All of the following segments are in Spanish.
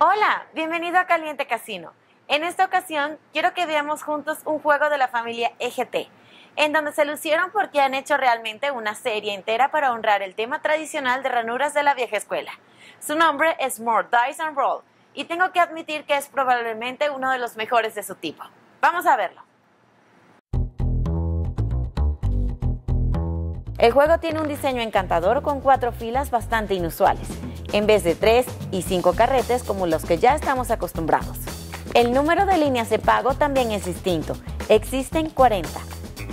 Hola, bienvenido a Caliente Casino. En esta ocasión quiero que veamos juntos un juego de la familia EGT, en donde se lucieron porque han hecho realmente una serie entera para honrar el tema tradicional de ranuras de la vieja escuela. Su nombre es More Dice and Roll, y tengo que admitir que es probablemente uno de los mejores de su tipo. Vamos a verlo. El juego tiene un diseño encantador con 4 filas bastante inusuales, en vez de 3 y 5 carretes como los que ya estamos acostumbrados. El número de líneas de pago también es distinto, existen 40.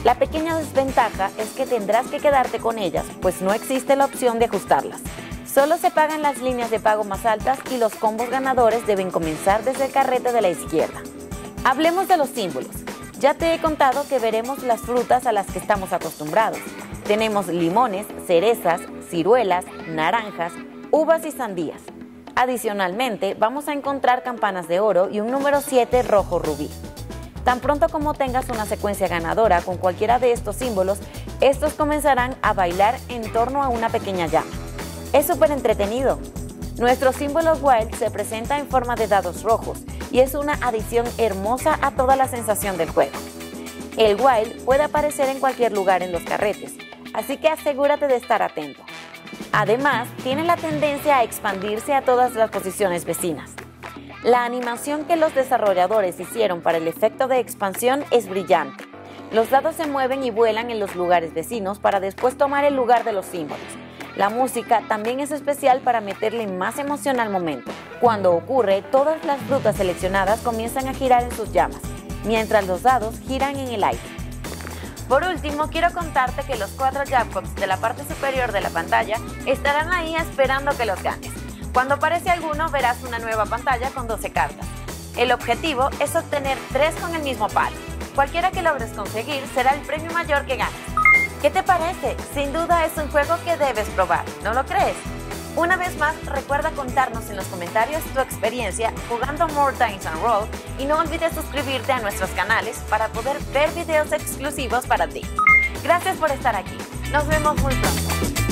La pequeña desventaja es que tendrás que quedarte con ellas, pues no existe la opción de ajustarlas. Solo se pagan las líneas de pago más altas y los combos ganadores deben comenzar desde el carrete de la izquierda. Hablemos de los símbolos. Ya te he contado que veremos las frutas a las que estamos acostumbrados. Tenemos limones, cerezas, ciruelas, naranjas, uvas y sandías. Adicionalmente, vamos a encontrar campanas de oro y un número 7 rojo rubí. Tan pronto como tengas una secuencia ganadora con cualquiera de estos símbolos, estos comenzarán a bailar en torno a una pequeña llama. Es súper entretenido. Nuestro símbolo Wild se presenta en forma de dados rojos y es una adición hermosa a toda la sensación del juego. El Wild puede aparecer en cualquier lugar en los carretes, así que asegúrate de estar atento. Además, tiene la tendencia a expandirse a todas las posiciones vecinas. La animación que los desarrolladores hicieron para el efecto de expansión es brillante. Los dados se mueven y vuelan en los lugares vecinos para después tomar el lugar de los símbolos. La música también es especial para meterle más emoción al momento. Cuando ocurre, todas las frutas seleccionadas comienzan a girar en sus llamas, mientras los dados giran en el aire. Por último, quiero contarte que los 4 Jabcops de la parte superior de la pantalla estarán ahí esperando que los ganes. Cuando aparece alguno, verás una nueva pantalla con 12 cartas. El objetivo es obtener 3 con el mismo palo. Cualquiera que logres conseguir será el premio mayor que ganes. ¿Qué te parece? Sin duda es un juego que debes probar, ¿no lo crees? Una vez más, recuerda contarnos en los comentarios tu experiencia jugando More Dice and Roll y no olvides suscribirte a nuestros canales para poder ver videos exclusivos para ti. Gracias por estar aquí. Nos vemos muy pronto.